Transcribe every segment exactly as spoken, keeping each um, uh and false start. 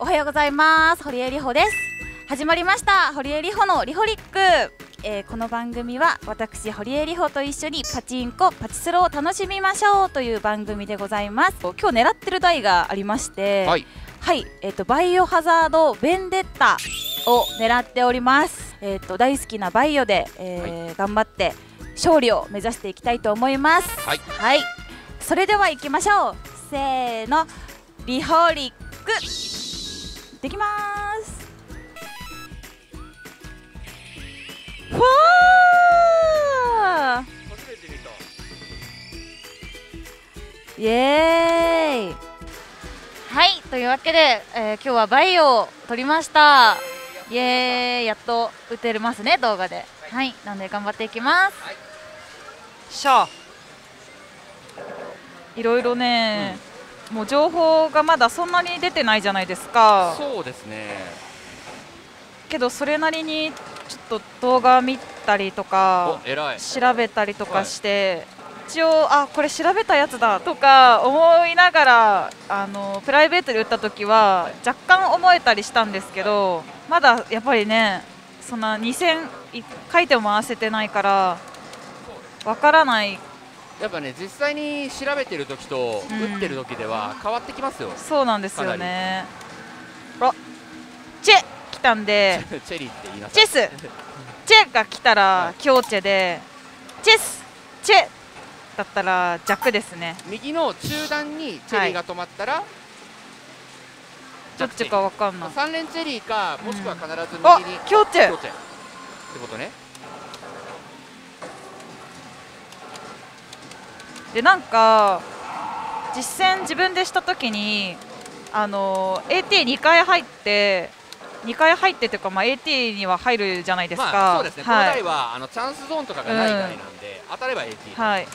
おはようございます。堀江里穂です。始まりました堀江里穂のリホリック、えー、この番組は私堀江里穂と一緒にパチンコパチスロを楽しみましょうという番組でございます。今日狙ってる台がありまして、はい、はい、えーとバイオハザードベンデッタを狙っております。えーと大好きなバイオで、えーはい、頑張って勝利を目指していきたいと思います。はい、はい、それでは行きましょう。せーの、リホリックできます。わあ、初めて見た。イエーイ。はい、というわけで、えー、今日はバイオを撮りました。イエーイ、やっと打てますね、動画で。はい、なので頑張っていきます。はい、しゃあ。いろいろね、うん、もう情報がまだそんなに出てないじゃないですか。そうですね。けどそれなりにちょっと動画見たりとか、えらい調べたりとかして、はい、一応あこれ調べたやつだとか思いながら、あのプライベートで打った時は若干思えたりしたんですけど、はい、まだやっぱりね。そんなにせんかいでも回せてないからわからない。やっぱね、実際に調べてる時と打ってる時では変わってきますよ。そうなんですよね。あ、チェ来たんでチェリって言いなさい。チェスチェが来たら強チェで、チェスチェだったら弱ですね。右の中段にチェリが止まったら、はい、どっちかわかんない。三連チェリーか、もしくは必ず右に。あ、強チェってことね。で、なんか実戦自分でしたときに、あの エーティーに 回入って、にかい入ってというか、まあ エーティー には入るじゃないですか。まあ、そうですね。この台はあのチャンスゾーンとかがない台なんで、当たれば エーティー。はい。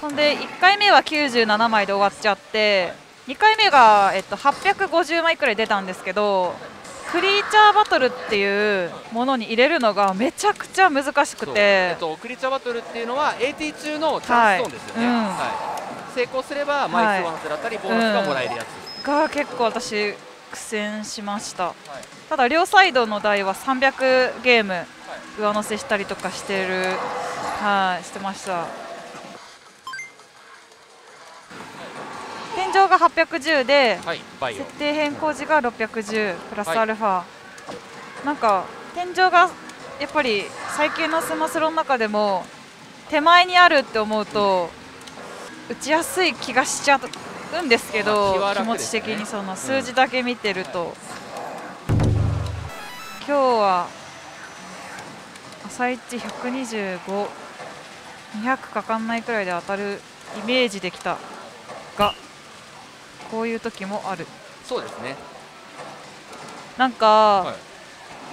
ほんでいっかいめはきゅうじゅうななまいで終わっちゃって。にかいめが、えっと、はっぴゃくごじゅうまいくらい出たんですけど、クリーチャーバトルっていうものに入れるのがめちゃくちゃ難しくて、えっと、クリーチャーバトルっていうのは エーティー 中のチャンスゾーンですよね。はい、うん、はい、成功すれば枚数を外れたりボーナスがもらえるやつ、うん、が結構私苦戦しました。はい、ただ両サイドの台はさんびゃくゲーム上乗せしたりとかしてる、はい、してました。天井がはっぴゃくじゅうで、はい、設定変更時がろっぴゃくじゅうプラスアルファ、はい、なんか天井がやっぱり最近のスマスロの中でも手前にあるって思うと打ちやすい気がしちゃうんですけど、うん、気持ち的にその数字だけ見てると、うん、今日は朝一ひゃくにじゅうご、にひゃくかかんないくらいで当たるイメージできたが。こういう時もある。そうですね。なんか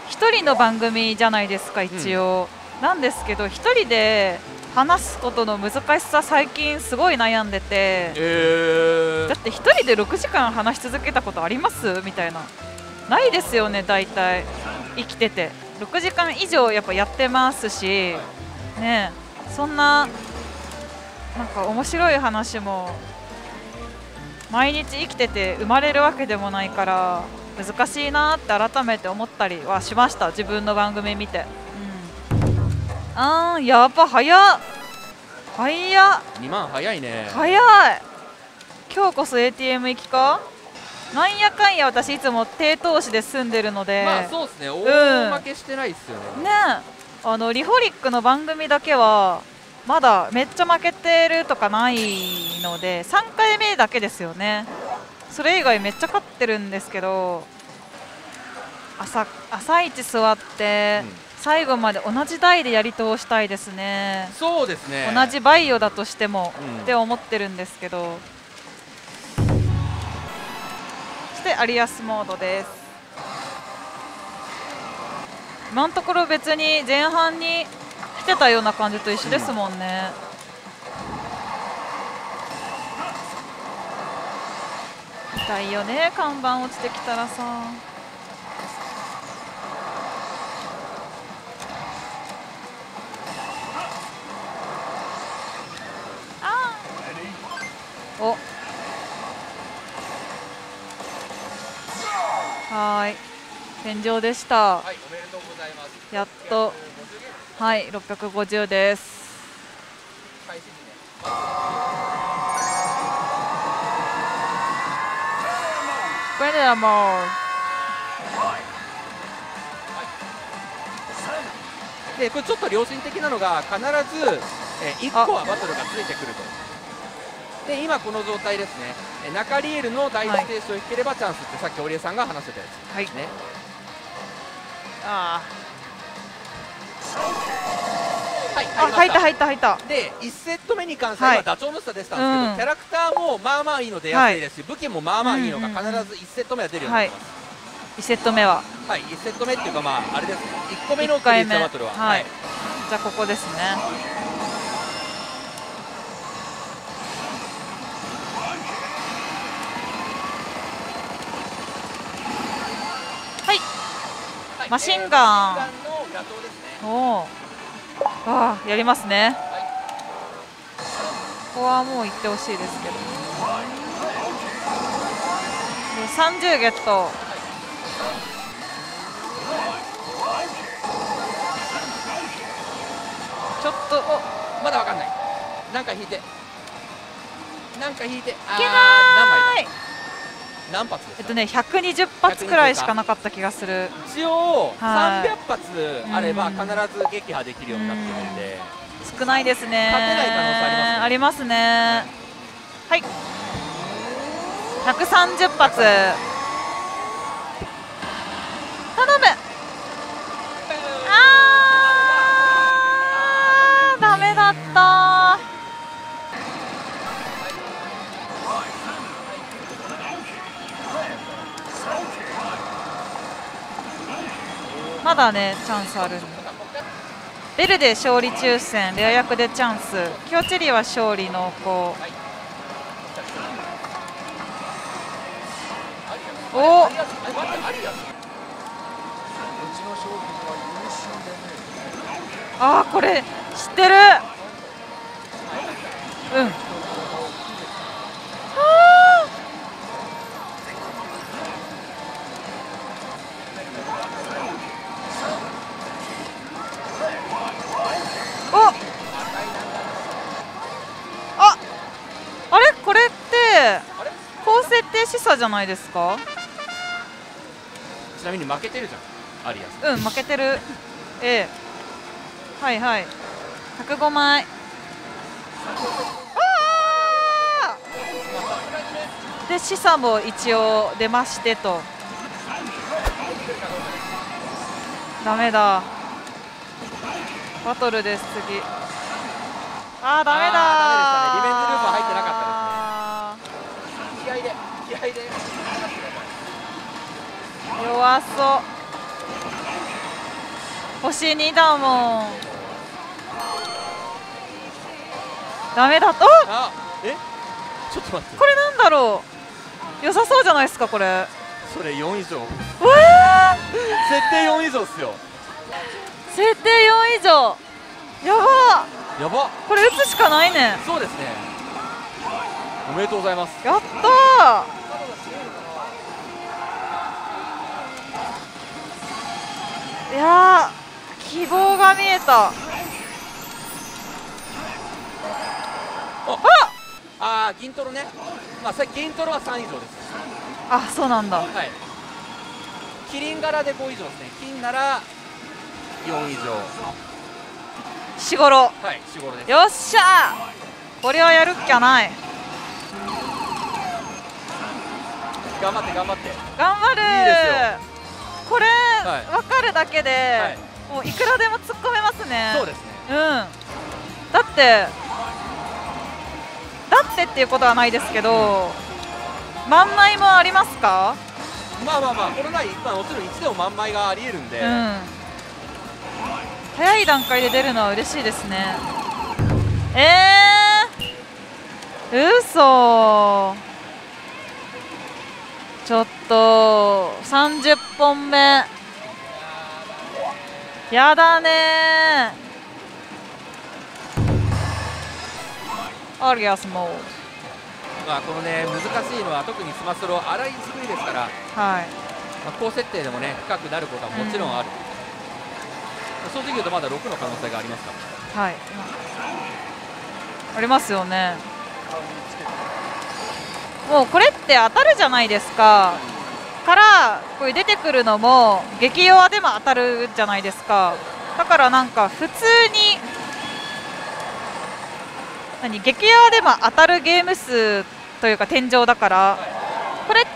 一、はい、人の番組じゃないですか一応、うん、なんですけど一人で話すことの難しさ最近すごい悩んでて、えー、だって一人でろくじかん話し続けたことありますみたいな、ないですよね大体生きてて。ろくじかん以上やっぱやってますし、はい、ねえ、そんななんか面白い話も毎日生きてて生まれるわけでもないから難しいなって改めて思ったりはしました、自分の番組見て。うん、あー、やっぱ早っ早っ、にまん早いね。早い。今日こそ エーティーエム 行きか。なんやかんや私いつも低投資で住んでるので、まあそうですね、大負けしてないっすよね、うん、ね。あのリホリックの番組だけはまだめっちゃ負けてるとかないのでさんかいめだけですよね。それ以外めっちゃ勝ってるんですけど、 朝, 朝一座って最後まで同じ台でやり通したいですね。そうですね、同じバイオだとしても、うん、って思ってるんですけど。そしてアリアスモードです。今のところ別に前半に来てたような感じと一緒ですもんね。痛いよね、看板落ちてきたらさ。あー、お天井でした。はい、おめでとうございます。やっと、はい、ろっぴゃくごじゅうです。これではもう。で、これちょっと良心的なのが必ず、えー、いっこはバトルがついてくると。で、今この状態ですね、えー、中リエルの第一ステージを引ければチャンスってさっき堀江さんが話してたやつ、はい、ね。あはい、入った入った入った。で、いちセット目に関してはダチョウの下でしたんですけど、はい、うん、キャラクターもまあまあいいので安いですし、はい、武器もまあまあいいのが必ずいちセット目は出るようになります。はい、いちセット目は、はい、いちセット目っていうか、まああれですね、いっこめのクリーチャーバトルは、はい、じゃあここですね。はい、はい、マシンガン、えー、マシンガンの打倒ですね。おー、あー、やりますね、はい、ここはもういってほしいですけど、はい、でさんじゅうゲット。ちょっとおまだわかんない、なんか引いてなんか引いていけない。何発ですか？えっとね、ひゃくにじゅう発くらいしかなかった気がする。一応さんびゃく発あれば必ず撃破できるようになってるんで、少ないですね。勝てない可能性ありますね。ありますね。はい、ひゃくさんじゅう発。頼む。あー、ダメだったー。まだね、チャンスある。ベルで勝利抽選、レア役でチャンス、キョウチェリーは勝利濃厚。おっ、あー、これ知ってる。うん、ああ、あ、あれ、これって高設定示唆じゃないですか。ちなみに負けてるじゃん、アリアさん。うん、負けてる。ええ、はいはい、ひゃくごまい。ああ、で示唆も一応出ましてと。ダメだ、バトルです。次、ああ、ダメだー、ダメでしたね。リベンジループは入ってなかったですね。気合いで気合いで弱そう。星にだもん。ダメだと。え、ちょっと待って、これなんだろう、良さそうじゃないですか、これ。それよん以上。設定よん以上っすよ。設定よん以上、やばやば。これ打つしかないね。そうですね。おめでとうございます。やったー。いやー、希望が見えた。ああ、銀トロね。まあ、さっき銀トロはさん以上です。あ、そうなんだ。はい、キリン柄でご以上ですね。金ならよん以上。しごろ、はい、しごろです。よっしゃー、これはやるっきゃない。頑張って頑張って頑張るー。いいですよ、これ、はい、分かるだけで、はい、もういくらでも突っ込めますね。そうですね。うん。だってだってっていうことはないですけど、満枚もありますか？まあまあまあ、これが一般、もちろんいちでも満枚がありえるんで、うん、早い段階で出るのは嬉しいですね。えー、嘘。ちょっとさんじゅっぽんめやだねー。アリアスも、まあこのね、難しいのは特にスマスロ荒い作りですから、はい、まあ、高設定でもね深くなることはもちろんある、うん、正直言うとまだろくの可能性がありますか。はい、ありますよね。もうこれって当たるじゃないですか、からこういう出てくるのも激弱でも当たるじゃないですか。だからなんか普通に何激弱でも当たるゲーム数というか天井だから、これって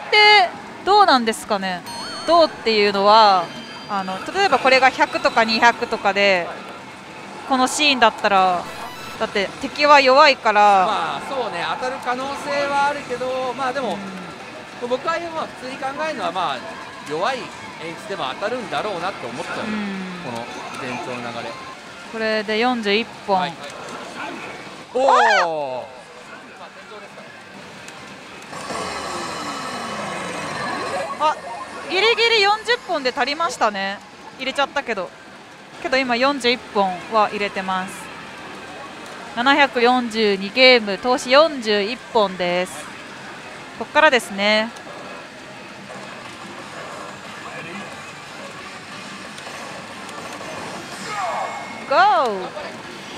どうなんですかね。どうっていうのはあの例えばこれがひゃくとかにひゃくとかでこのシーンだったらだって敵は弱いから、まあそうね、当たる可能性はあるけど、まあでも、うん、僕は今普通に考えるのは、まあ、弱い演出でも当たるんだろうなって思っちゃう、うん、この前兆の流れ。これでよんじゅういっぽん、はい、おおー、あギリギリよんじゅっぽんで足りましたね。入れちゃったけどけど今よんじゅういっぽんは入れてます。ななひゃくよんじゅうにゲーム投資よんじゅういっぽんです。ここからですね。ゴー、よ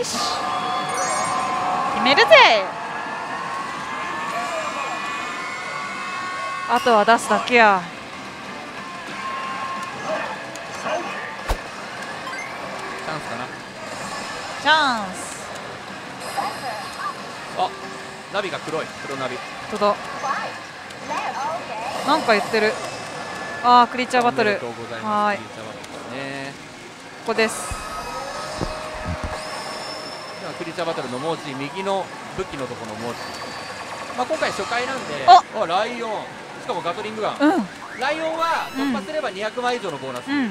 し決めるぜ。あとは出すだけや。チャンスかな。チャンス。あ、ナビが黒い、黒ナビ。本当だ。なんか言ってる。ああ、クリーチャーバトル。はい。ここです。ではクリーチャーバトルの文字、右の武器のところの文字。まあ今回初回なんで、あ、あライオン、しかもガトリングガン。うん、ライオンは突破すればにひゃくまん以上のボーナスです、ね、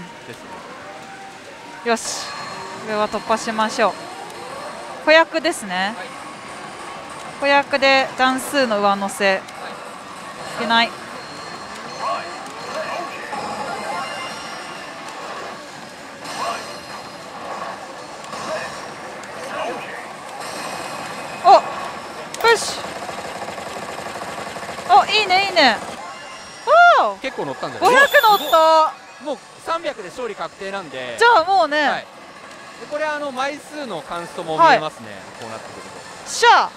うん。よし、これは突破しましょう。子役ですね。はい、子役で段数の上乗せいけない。お、プッシュ。お、いいねいいね。おお。結構乗ったんだよね。ごひゃく乗った。もうさんびゃくで勝利確定なんで。じゃあもうね。はい、でこれあの枚数の関数も見えますね。はい、こうなってくると。しゃあ。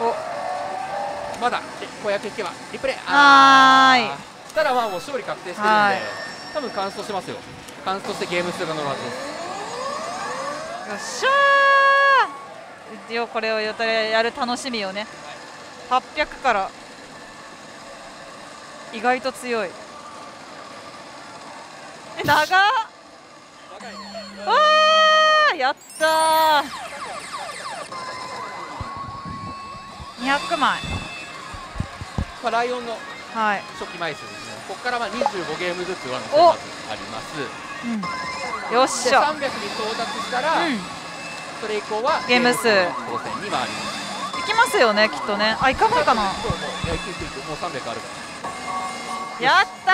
おまだ子役引けばリプレイ、あーしたらまあもう勝利確定してるんで多分完走してますよ。完走してゲーム数が乗るはずです。よっしゃー、一応これをやる楽しみをね、はっぴゃくから意外と強い。え長っ、あーやったー、にひゃくまい、まあ、ライオンの初期枚数ですね、はい、ここからはにじゅうごゲームずつ上乗せがあります、うん、よっしゃ、さんびゃくに到達したら、うん、それ以降はゲーム数当選に回ります。いきますよねきっとね。あ、いかないかな。もうさんびゃくあるから。やった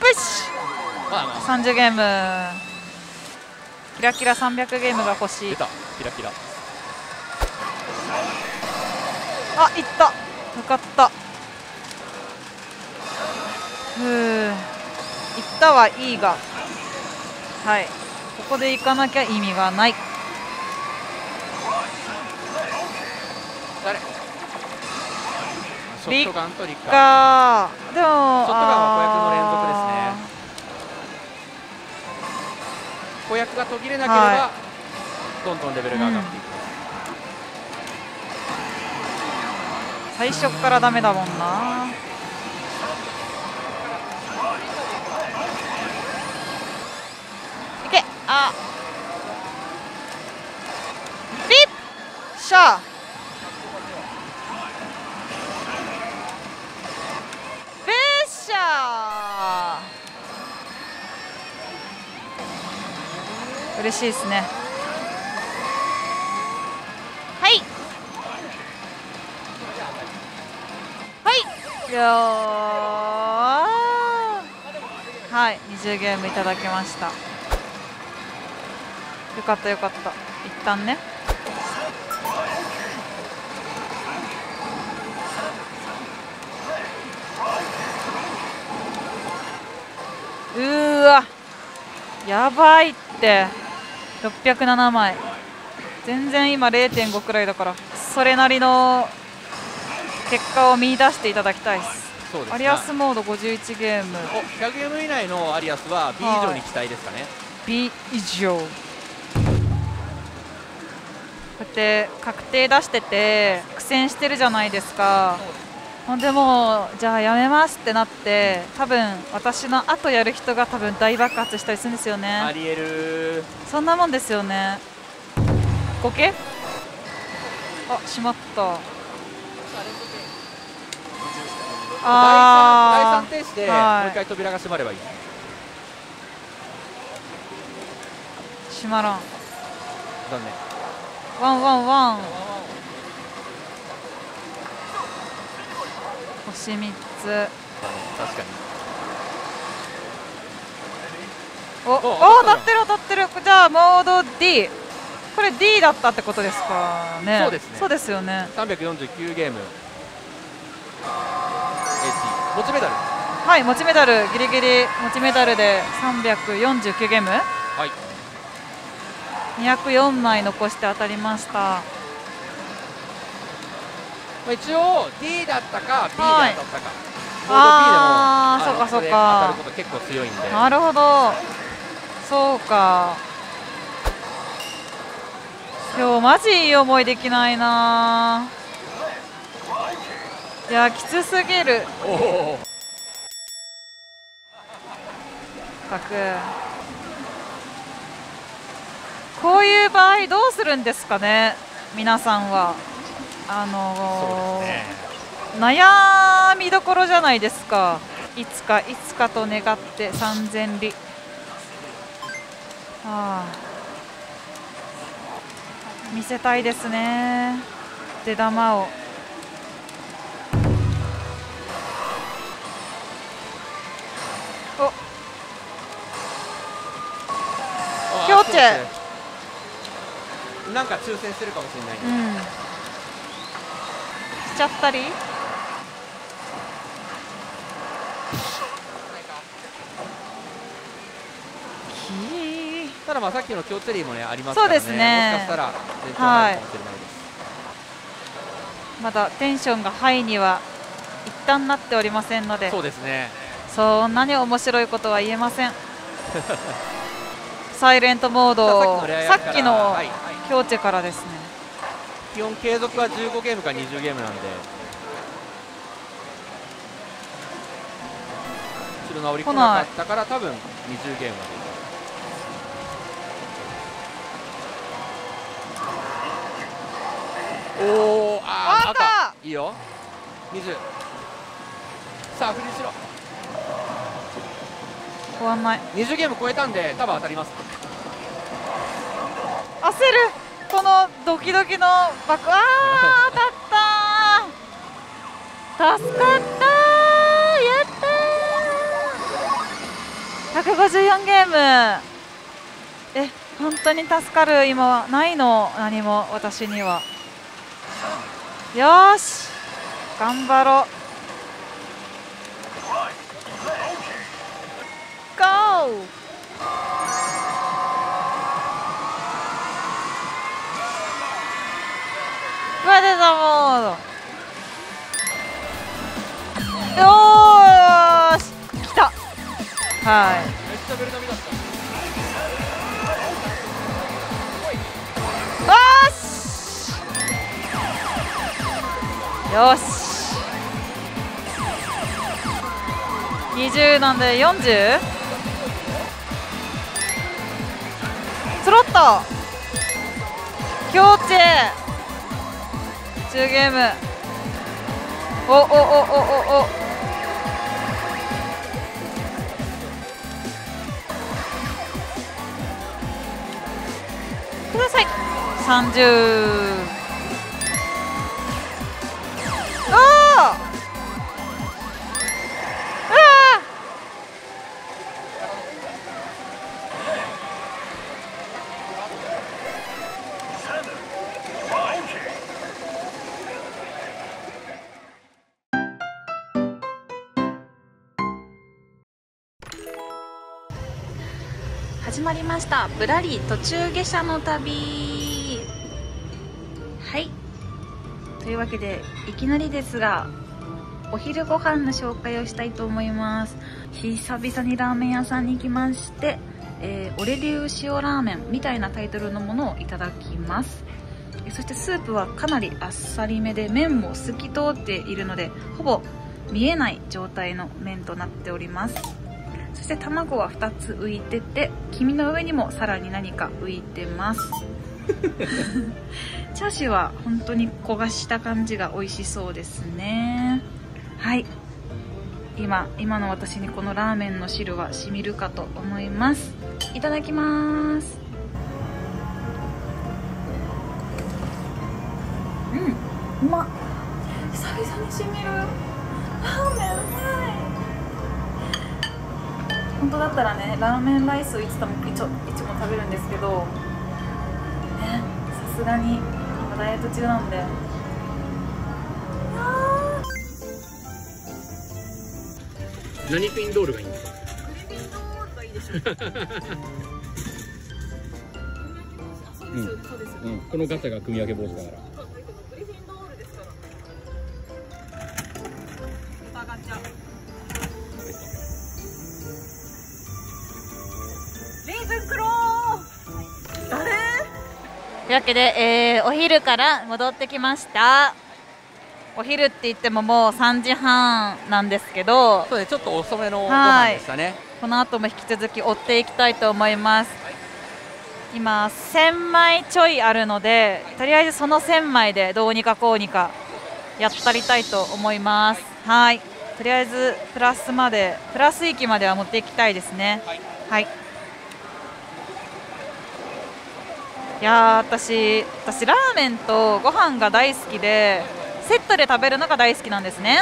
ー、プッシュさんじゅうゲーム、キラキラさんびゃくゲームが欲しい。キラキラ、あ、いった向かった、ふう、いったはいいが、はい、ここで行かなきゃ意味がない。リッカー、でもショットガンは子役の連続ですね。子役が途切れなければ、はい、どんどんレベルが上がっていく、うん、最初からダメだもんな。いけ、あリッシャー、ベッシャー、嬉しいですね。はい、にじゅうゲームいただきました。よかったよかった、一旦ね。わやばいって。ろっぴゃくななまい、全然今 れいてんご くらいだから、それなりの結果を見出していただきたいです。そうですね、アリアスモードごじゅういちゲーム、ひゃくゲーム以内のアリアスは ビー 以上に期待ですかね。B 以上、こうやって確定出してて苦戦してるじゃないですか。ほんでもうじゃあやめますってなって、多分私の後やる人が多分大爆発したりするんですよね。ありえる、そんなもんですよね。ゴケ、あ、しまった。あー、第 さん, 第さん停止で、はい、もう一回扉が閉まればいい。閉まらん、残念。ワンワンワン、星みっつ、確かに。おおお、鳴ってる鳴ってる。じゃあモード D、 これ D だったってことですかね。そうですね、そうですよね。さんびゃくよんじゅうきゅうゲーム、持ちメダル、はい、持ちメダル、ギリギリ持ちメダルでさんびゃくよんじゅうきゅうゲーム、はい、にひゃくよんまい残して当たりました。一応 D だったか B だったか、ああ、そうかそうか、当たること結構強いんで。なるほど、そうか。今日マジいい思いできないな。いや、きつすぎる。たく、こういう場合どうするんですかね、皆さんは。あのーね、悩みどころじゃないですか。いつかいつかと願ってさんぜんり。ああ、見せたいですね、出玉を。お、キョーチェなんか抽選するかもしれないね、うん、しちゃったり。ただまあさっきのキョーチェリーもねありますからね、もしかしたら全然ないかもしれないです、はい、まだテンションがハイには一旦なっておりませんので。そうですね、そんなに面白いことは言えません。サイレントモード、さっきのキョーチェからですね、基本継続はじゅうごゲームかにじゅうゲームなんで、後ろの煽り来なかったから多分にじゅうゲームまで。おー、あー、赤いいよ、にじゅう、さあフリーしろ。終わんない。にじゅうゲーム超えたんで多分当たります。焦る、このドキドキのバック、ああ当たった、助かった、やったー。ひゃくごじゅうよんゲーム、え、本当に助かる。今ないの、何も私には。よーし、頑張ろう。ゴー、うわ、出た、もう、よーし、来た、はい、よしよし、にじゅうなんで よんじゅう？スロット、キョーチェじゅうゲーム、おおおおおお、ください、さんじゅう、ああ始まりました。ぶらり途中下車の旅。はい、というわけでいきなりですがお昼ご飯の紹介をしたいと思います。久々にラーメン屋さんに来まして、えー、俺流塩ラーメンみたいなタイトルのものをいただきます。そしてスープはかなりあっさりめで、麺も透き通っているのでほぼ見えない状態の麺となっております。そして卵はふたつ浮いてて、黄身の上にもさらに何か浮いてますチャーシューは本当に焦がした感じが美味しそうですね。はい、今今の私にこのラーメンの汁は染みるかと思います。いただきます。うん、うまっ。久々に染みるラーメン、うまい。本当だったらね、ラーメンライスをいつもいつも食べるんですけど、ね、さすがに今ダイエット中なんで。何ピンドールがいいんですか？グリピンドールがいいでしょう、うん、このガタが組み上げ坊主だからグリフィンドールですから。ガチャレイブンクロー、はい、というわけで、えー、お昼から戻ってきました。お昼って言ってももうさんじはんなんですけど、そうです、ちょっと遅めのご飯でしたね。この後も引き続き追っていきたいと思います。はい、今せんまいちょいあるので、とりあえずそのせんまいでどうにかこうにかやったりたいと思います。はい、とりあえずプラスまでプラス域までは持っていきたいですね。はい。はい、いやー、私私ラーメンとご飯が大好きで。セットで食べるのが大好きなんですね。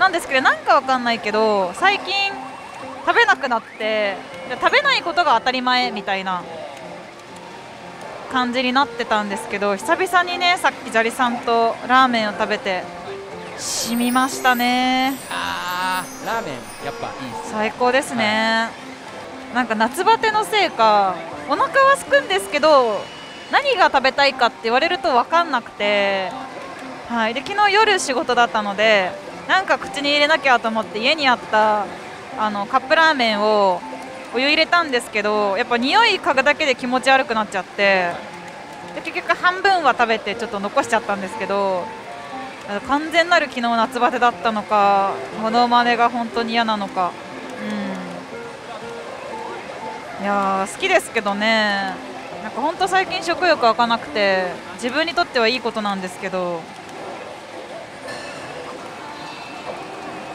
なんですけど、なんかわかんないけど最近食べなくなって、食べないことが当たり前みたいな感じになってたんですけど、久々にね、さっき砂利さんとラーメンを食べて染みましたね。あー、ラーメンやっぱいいですね。最高ですね、はい、なんか夏バテのせいかお腹はすくんですけど、何が食べたいかって言われると分かんなくて、はい、で昨日夜仕事だったので、なんか口に入れなきゃと思って家にあったあのカップラーメンをお湯入れたんですけど、やっぱ匂い嗅ぐだけで気持ち悪くなっちゃって、で結局半分は食べてちょっと残しちゃったんですけど、完全なる昨日夏バテだったのかモノマネが本当に嫌なのか、うん、いやー好きですけどね。なんか本当最近食欲湧かなくて、自分にとってはいいことなんですけど、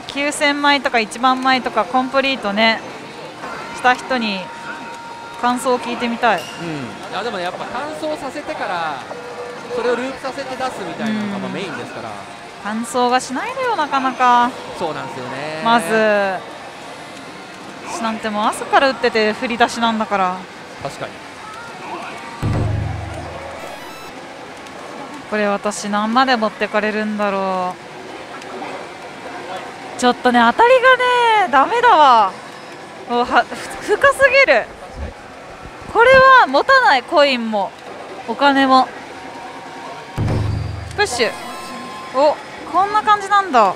きゅうせんまいとかいちまんまいとかコンプリートねした人に感想を聞いてみたい。うん、いやでもね、やっぱ乾燥させてからそれをループさせて出すみたいなのがメインですから、うん、乾燥がしないのよなかなか。そうなんですよね。まず私なんてもう朝から打ってて振り出しなんだから。確かにこれ私何まで持ってかれるんだろう。ちょっとね、当たりがねダメだわ。もうは深すぎる。これは持たない、コインもお金も。プッシュ、お、こんな感じなんだ。は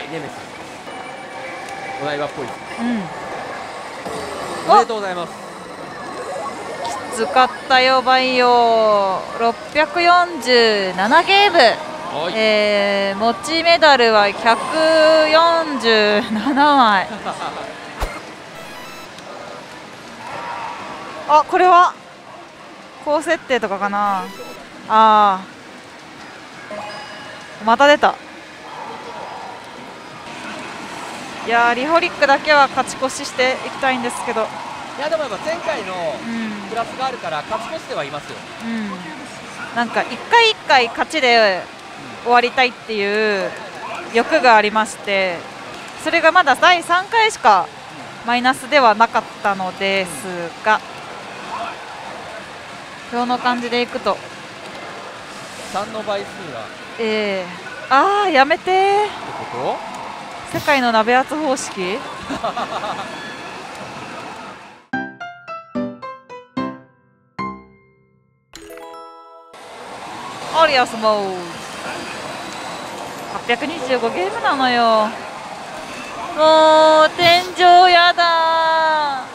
い、ネメスお台場っぽい。うん、おめでとうございます。きつかったよバイオ。ろっぴゃくよんじゅうななゲーム、えー、持ちメダルはひゃくよんじゅうななまいあ、これは高設定とかかな。あー、また出た。いやー、リホリックだけは勝ち越ししていきたいんですけど、いやでもやっぱ前回のプラスがあるから勝ち越してはいますよ、うん、なんかいっかいいっかい勝ちで終わりたいっていう欲がありまして、それがまだだいさんかいしかマイナスではなかったのですが、今日の感じでいくとさんの倍数が、えー、あーやめてーってこと？世界の鍋圧方式いよ、相撲はちにーごゲームなのよ。もう天井やだー。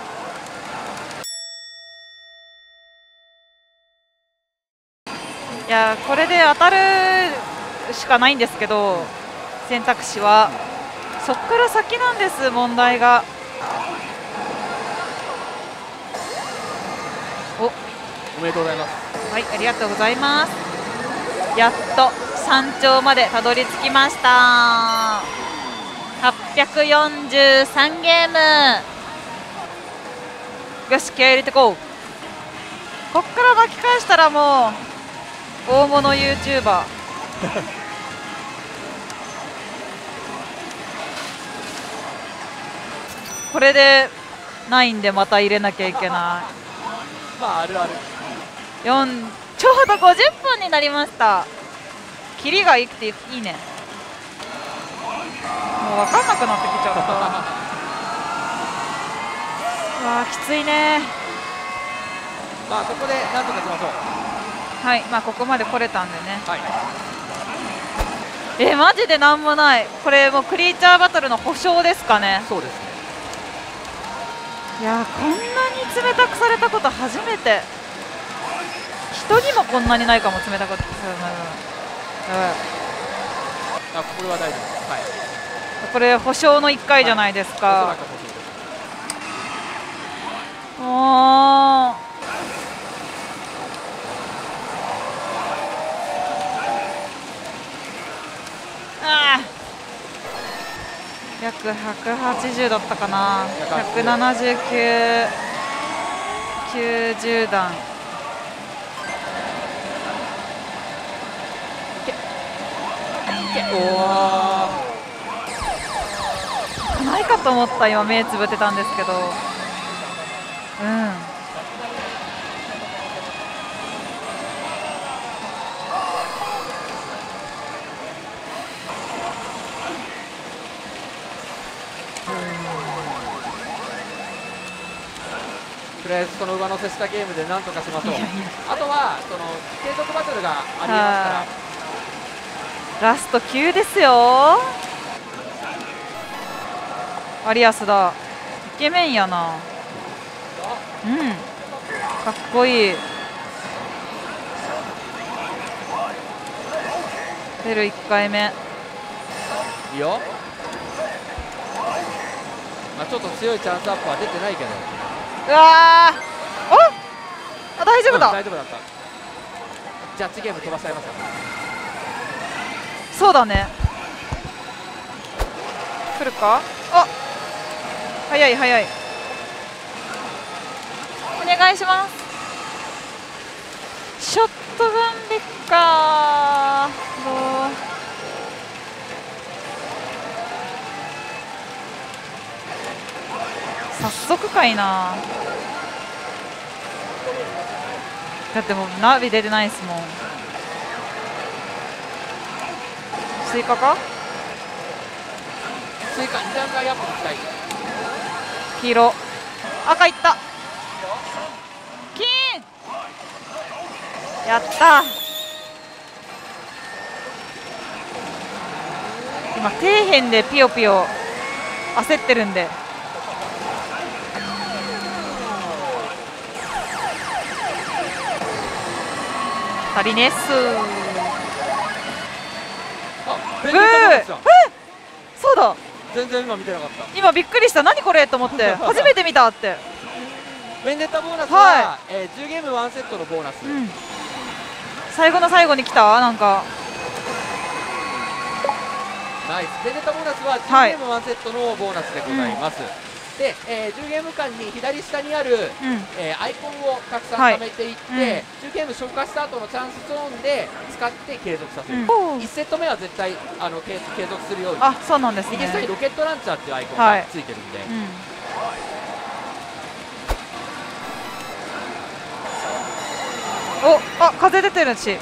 いやこれで当たるしかないんですけど、選択肢はそっから先なんです、問題が。お、おめでとうございます。はい、ありがとうございます。やっと山頂までたどり着きました。はっぴゃくよんじゅうさんゲーム、よし気合い入れてこう。こっから巻き返したらもう大物 ユーチューバー。 これでないんでまた入れなきゃいけない。まああるある。よん、ちょうどごじゅっぷんになりました。キリがいくていいね。もう分かんなくなってきちゃった。わあきついね。まあここでなんとかしましょう。はい、まあここまで来れたんでね、はい、えマジでなんもない。これもうクリーチャーバトルの保証ですかね。そうですね。いやこんなに冷たくされたこと初めて。人にもこんなにないかも、冷たくされたこと。あ、これは大丈夫です、はい、これ保証のいっかいじゃないですか。もうああ約ひゃくはちじゅうだったかな、ひゃくななじゅうきゅう、きゅうじゅうだん。おお、ないかと思った。今目つぶってたんですけど、うん、とりあえずこの馬乗せしたゲームでなんとかしましょう。あとはその継続バトルがありますから。ラストきゅうですよ。アリアスだ。イケメンやな。うん。かっこいい。出るいっかいめ。いいよ。まあちょっと強いチャンスアップは出てないけど。うわー、おあ、大丈夫だ、うん、大丈夫だった。ジャッジゲーム飛ばしちゃいました、ね、そうだね。来るか。あ、早い早い、お願いします。ショットガンでっかー。早速かいな。だってもうナビ出てないですもん。スイカか。スイカに段階アップしたい。黄色、赤いった、金、やった。今底辺でピヨピヨ焦ってるんで。足りねっす。ブー、そうだ。全然今見てなかった。今びっくりした。何これと思って。初めて見たって。ベンデッタボーナスはじゅうゲームワンセットのボーナス。最後の最後に来たなんか。ナイス。ベンデッタボーナスはじゅうゲームワンセットのボーナスでございます。で、えー、じゅうゲーム間に左下にある、うん、えー、アイコンをたくさん貯めていって、はい、うん、じゅうゲーム消化した後のチャンスゾーンで使って継続させる、うん、いちセット目は絶対あの継続するように。あ、そうなんですね。右下にロケットランチャーっていうアイコンがついてるんで、はい、うん、お、あ、風出てるし、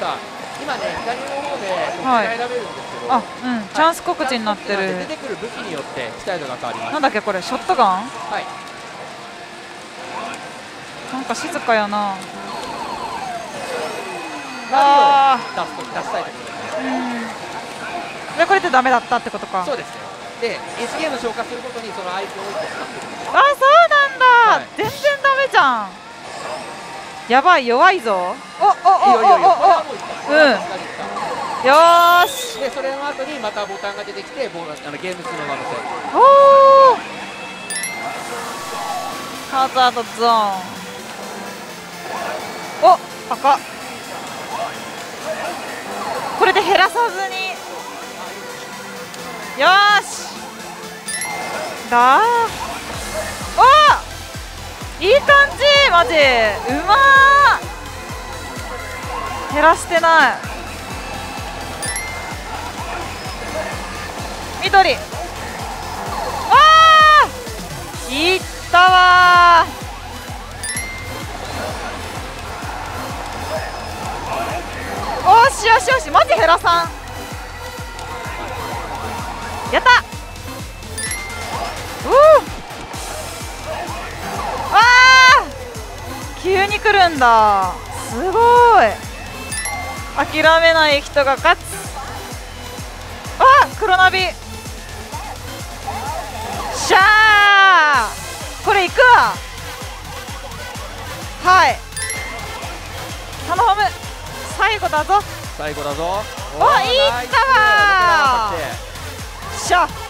さあ今ね、左の方で鍛えられるんですけど、あ、うん、チャンス告知になってる。出てくる武器によって鍛え度が変わります。なんだっけこれ、ショットガン？はい。なんか静かやな。ああ。出す、出したいとき。うん。で、これってダメだったってことか。そうですよ。で、エスゲーム消化することにそのアイコンを使ってる。あ、そうなんだ。全然ダメじゃん。やばい、弱いぞ。おおおおおお。うん。よーし。で、それの後にまたボタンが出てきて、ボーナス、あのゲーム機能が載せる。おお。ハザードゾーン。お、高っ。これで減らさずに。よーし。だー。おお。いい感じ、マジうまー、減らしてない。緑、あーいったわー、おしよしよし、マジ減らさん、やった、うー急に来るんだ、すごい、諦めない人が勝つ。あ、黒ナビ、しゃー、これいくわ、はい、頼む、最後だぞ、最後だぞ、おー、いいったわー、しゃー、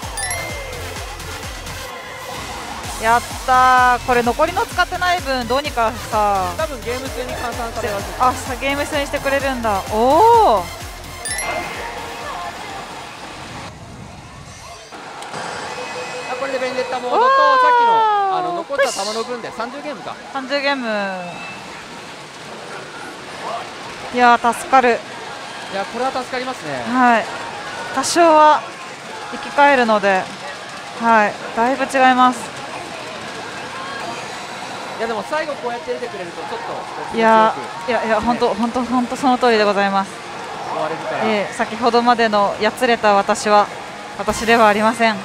やったー、これ残りの使ってない分どうにかさ、多分ゲーム中に換算されます。あ、ゲーム中にしてくれるんだ。おお、これでベンデッタモードとさっきのあの残った球の分でさんじゅうゲームか、さんじゅうゲーム、いやー助かる、いやこれは助かりますね、はい、多少は生き返るので、はい、だいぶ違います。いやでも最後こうやって出てくれるとちょっと、いやいやいや、本当本当本当その通りでございます。えー、先ほどまでのやつれた私は私ではありません。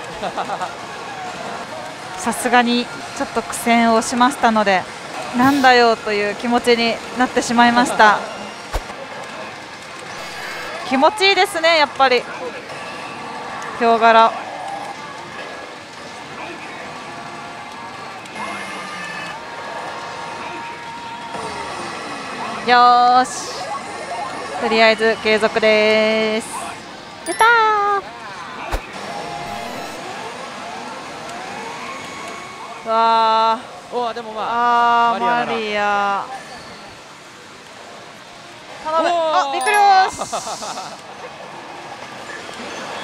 さすがにちょっと苦戦をしましたので、なんだよという気持ちになってしまいました。気持ちいいですね、やっぱり。ヒョウ柄。よーし、とりあえず継続でーす。やったー。わー。おー、でもまあ。あー、マリア。頼む。あ、びっくりーし。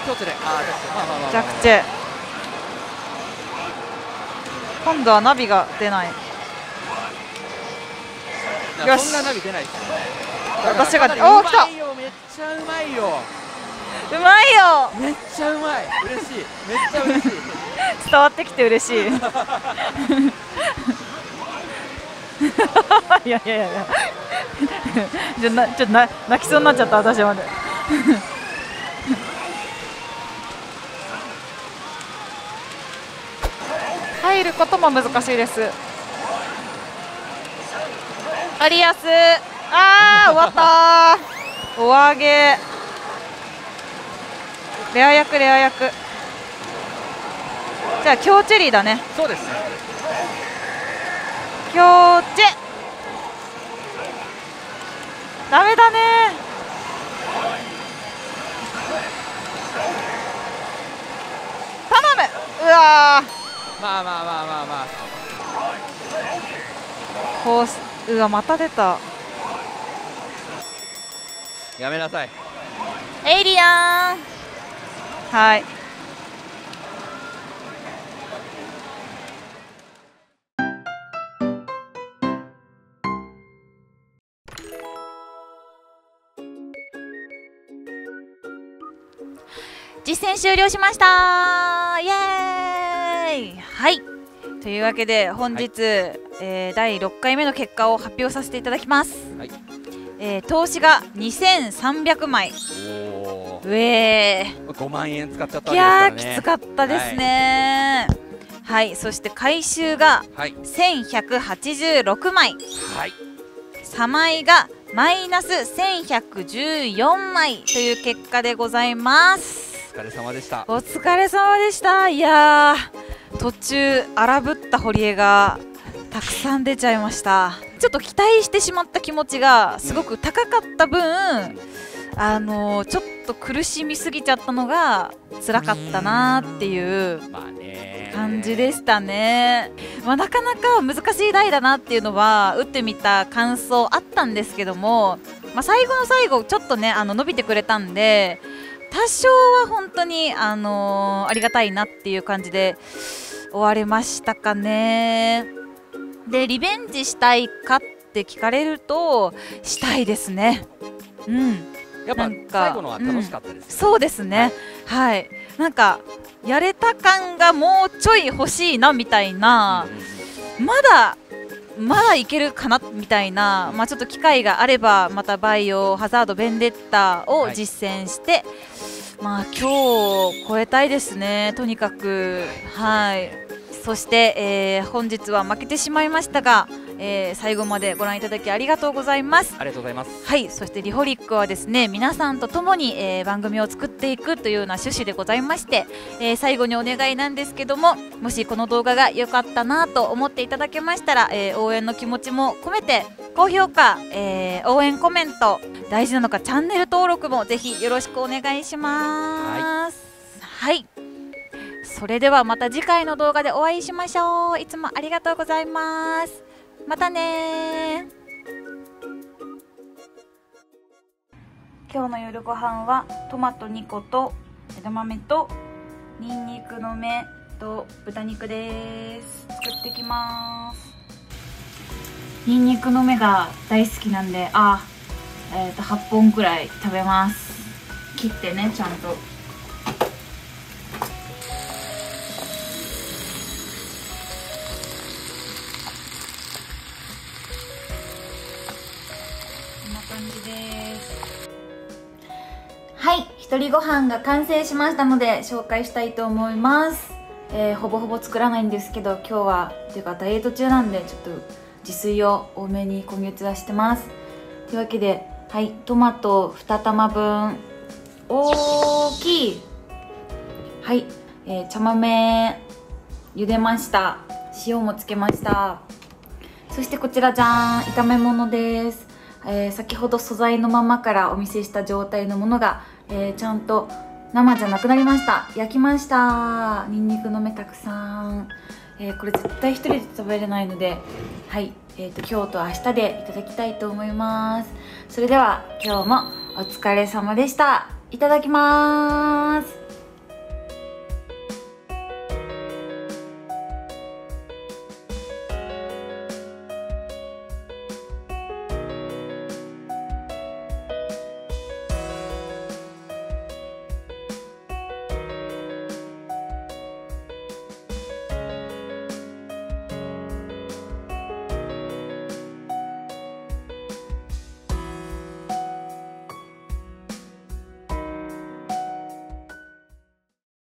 一つで。あー、着地。今度はナビが出ない。そんなナビ出ないですよね。私が、おお、来た。めっちゃうまいよ。うまいよ。めっちゃうまい。嬉しい。めっちゃ嬉しい。伝わってきて嬉しい。いやいやいや。じゃな、ちょっとな、泣きそうになっちゃった、私まで。入ることも難しいです。アリアス、あー終わったー、おあげ、レア役レア役、じゃあ強チェリーだね。そうですね、強チェ、ダメだねー、頼む、うわー、まあまあまあまあまあ、こうし、うわ、また出た、やめなさいエイリアン、はい、実戦終了しました、イエーイ、はい、というわけで本日、はい、えー、だいろっかいめの結果を発表させていただきます。はい、えー、投資がにせんさんびゃくまい、おうえー、ごまんえん使っちゃったわけですからね。いやー、きつかったですね。はい、はい、そして回収がせんひゃくはちじゅうろくまい、はい、さまいがマイナスせんひゃくじゅうよんまいという結果でございます。お疲れ様でした。お疲れ様でした。いやー、途中荒ぶった堀江がたくさん出ちゃいました。ちょっと期待してしまった気持ちがすごく高かった分、うん、あのちょっと苦しみすぎちゃったのが辛かったなっていう感じでしたね。まあ、なかなか難しい台だなっていうのは打ってみた感想あったんですけども、まあ、最後の最後ちょっとね、あの伸びてくれたんで、多少は本当に、あのー、ありがたいなっていう感じで終われましたかね。で、リベンジしたいかって聞かれるとしたいですね。うん、やっぱ最後のは楽しかったです、ね。うん、そうですね。はい、はい、なんかやれた感がもうちょい欲しいなみたいな、うん、まだまだいけるかなみたいな、まあ、ちょっと機会があればまたバイオハザードベンデッタを実践して、はい、まあ、今日超えたいですね。とにかく、はい。そして、えー、本日は負けてしまいましたが、えー、最後までご覧いただきありがとうございます。ありがとうございます。はい、そしてリホリックはですね、皆さんとともに、えー、番組を作っていくというような趣旨でございまして、えー、最後にお願いなんですけども、もしこの動画が良かったなと思っていただけましたら、えー、応援の気持ちも込めて高評価、えー、応援コメント、大事なのかチャンネル登録もぜひよろしくお願いします。はい。はい、それではまた次回の動画でお会いしましょう。いつもありがとうございます。またね。今日の夜ご飯はトマトにこと、枝豆とニンニクの芽と豚肉です。作ってきます。ニンニクの芽が大好きなんで、あ、えっとはっぽんくらい食べます。切ってね、ちゃんと。はい、一人ご飯が完成しましたので紹介したいと思います、えー、ほぼほぼ作らないんですけど、今日はというかダイエット中なんでちょっと自炊を多めに今月はしてます。というわけで、はい、トマトにたまぶん大きい、はい、えー、茶豆茹でました。塩もつけました。そしてこちら、じゃーん、炒め物です。えー、先ほど素材のままからお見せした状態のものが、えー、ちゃんと生じゃなくなりました。焼きました。にんにくの芽たくさん、えー、これ絶対ひとりで食べれないので、はい、えーと今日と明日でいただきたいと思います。それでは今日もお疲れ様でした。いただきます。